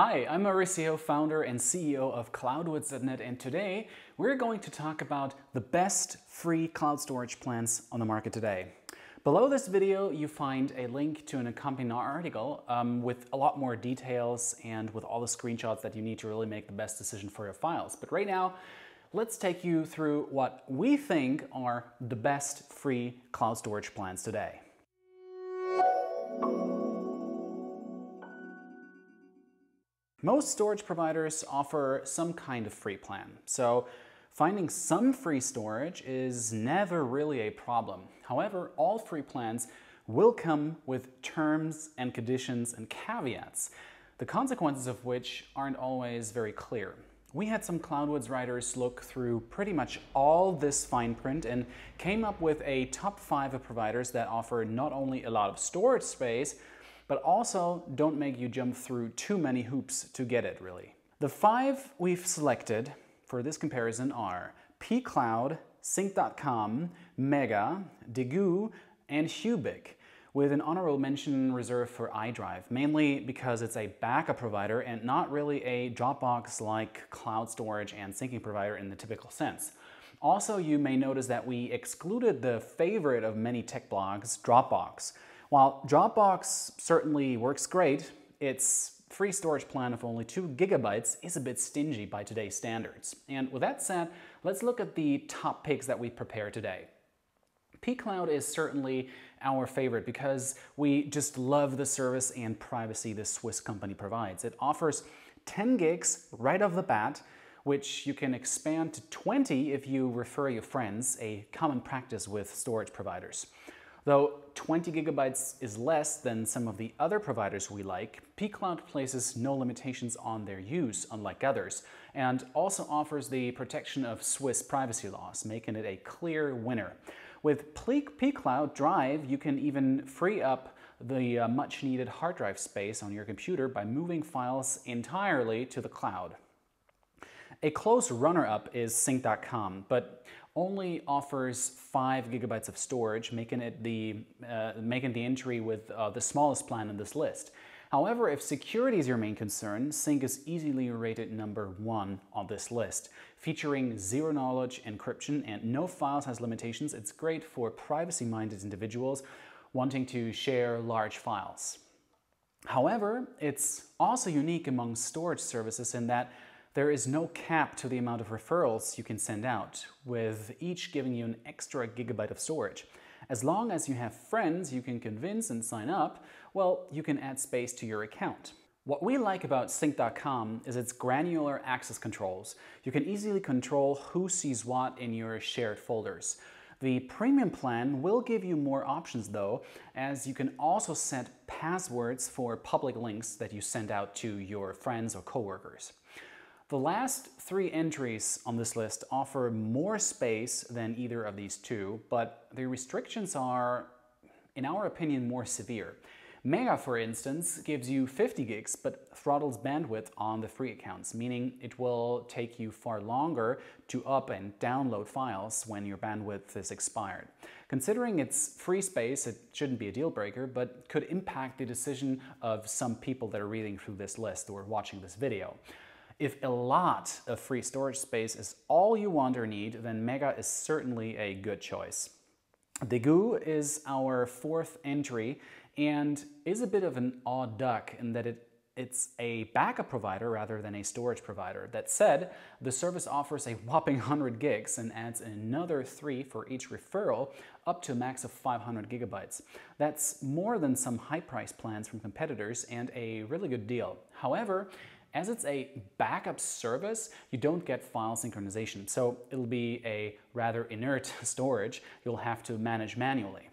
Hi, I'm Mauricio, founder and CEO of Cloudwards.net, and today we're going to talk about the best free cloud storage plans on the market today. Below this video you find a link to an accompanying article with a lot more details and with all the screenshots that you need to really make the best decision for your files. But right now, let's take you through what we think are the best free cloud storage plans today. Most storage providers offer some kind of free plan, so finding some free storage is never really a problem. However, all free plans will come with terms and conditions and caveats, the consequences of which aren't always very clear. We had some Cloudwards writers look through pretty much all this fine print and came up with a top 5 of providers that offer not only a lot of storage space, but also don't make you jump through too many hoops to get it, really. The 5 we've selected for this comparison are pCloud, Sync.com, Mega, Degoo, and hubiC, with an honorable mention reserved for iDrive, mainly because it's a backup provider and not really a Dropbox-like cloud storage and syncing provider in the typical sense. Also, you may notice that we excluded the favorite of many tech blogs, Dropbox. While Dropbox certainly works great, its free storage plan of only 2 GB is a bit stingy by today's standards. And with that said, let's look at the top picks that we prepared today. pCloud is certainly our favorite because we just love the service and privacy this Swiss company provides. It offers 10 gigs right off the bat, which you can expand to 20 if you refer your friends, a common practice with storage providers. Though 20 GB is less than some of the other providers we like, pCloud places no limitations on their use, unlike others, and also offers the protection of Swiss privacy laws, making it a clear winner. With pCloud Drive, you can even free up the much-needed hard drive space on your computer by moving files entirely to the cloud. A close runner-up is Sync.com, but only offers 5 GB of storage, making it the entry with the smallest plan in this list. However, if security is your main concern, Sync is easily rated #1 on this list. Featuring zero-knowledge encryption and no files has limitations, it's great for privacy-minded individuals wanting to share large files. However, it's also unique among storage services in that there is no cap to the amount of referrals you can send out, with each giving you an extra gigabyte of storage. As long as you have friends you can convince and sign up, well, you can add space to your account. What we like about Sync.com is its granular access controls. You can easily control who sees what in your shared folders. The premium plan will give you more options though, as you can also set passwords for public links that you send out to your friends or coworkers. The last 3 entries on this list offer more space than either of these two, but the restrictions are, in our opinion, more severe. Mega, for instance, gives you 50 gigs but throttles bandwidth on the free accounts, meaning it will take you far longer to up and download files when your bandwidth is expired. Considering its free space, it shouldn't be a deal breaker, but could impact the decision of some people that are reading through this list or watching this video. If a lot of free storage space is all you want or need, then Mega is certainly a good choice. Degoo is our 4th entry and is a bit of an odd duck in that it's a backup provider rather than a storage provider. That said, the service offers a whopping 100 gigs and adds another 3 for each referral, up to a max of 500 GB. That's more than some high-price plans from competitors and a really good deal. However, as it's a backup service, you don't get file synchronization, so it'll be a rather inert storage you'll have to manage manually.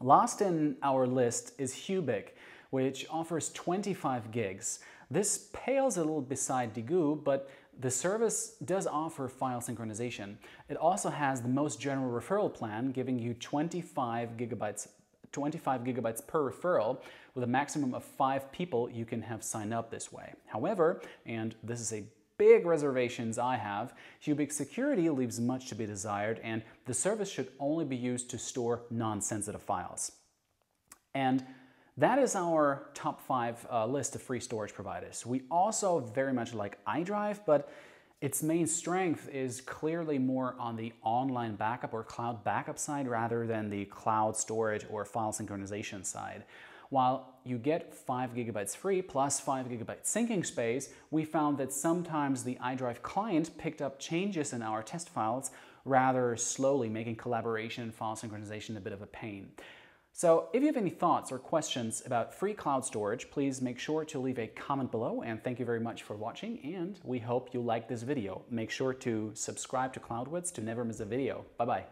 Last in our list is hubiC, which offers 25 gigs. This pales a little beside Degoo, but the service does offer file synchronization. It also has the most general referral plan, giving you 25 GB per referral, with a maximum of 5 people you can have signed up this way. However, and this is a big reservations I have, hubiC security leaves much to be desired, and the service should only be used to store non-sensitive files. And That is our top 5 list of free storage providers. We also very much like iDrive, but its main strength is clearly more on the online backup or cloud backup side rather than the cloud storage or file synchronization side. While you get 5 GB free plus 5 GB syncing space, we found that sometimes the iDrive client picked up changes in our test files rather slowly, making collaboration and file synchronization a bit of a pain. So if you have any thoughts or questions about free cloud storage, please make sure to leave a comment below, and thank you very much for watching, and we hope you liked this video. Make sure to subscribe to Cloudwards to never miss a video. Bye-bye.